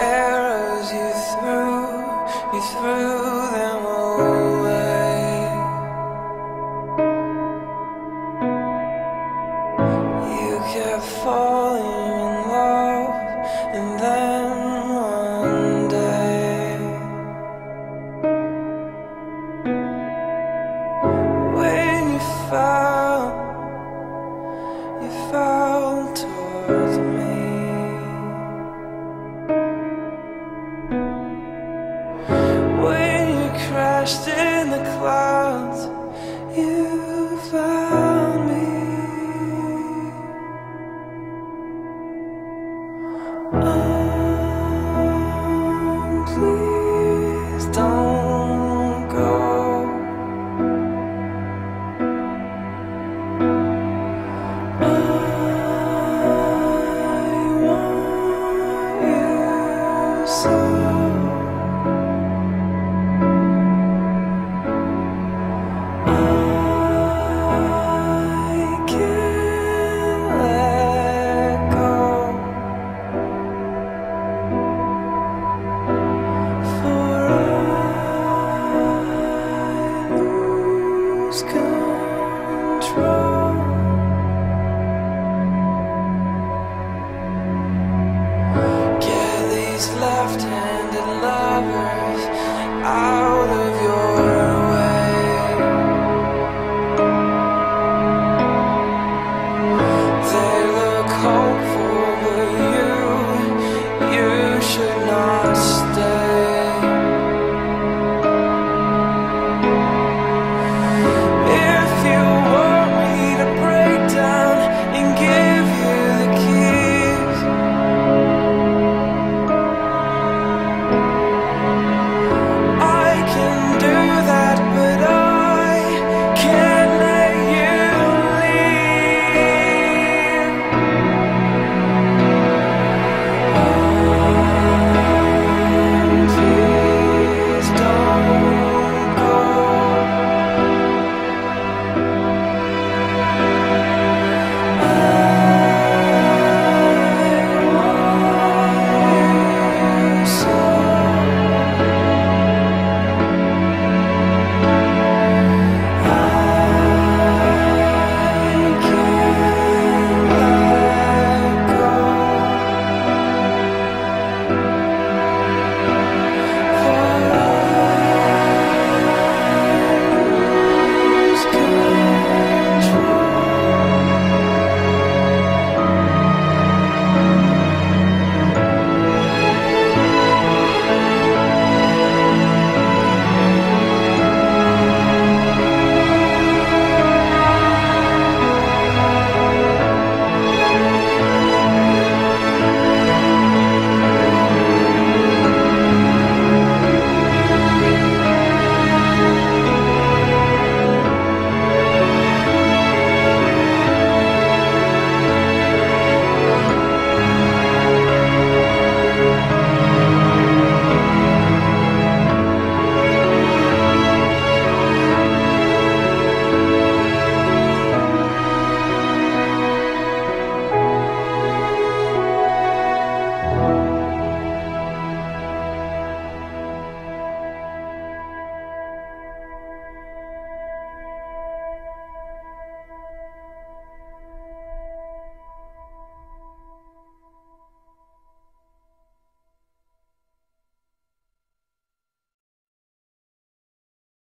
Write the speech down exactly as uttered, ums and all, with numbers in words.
Errors you threw, you threw them away. You kept falling in love, and then one day, when you fell, you fell towards me. Crashed in the clouds.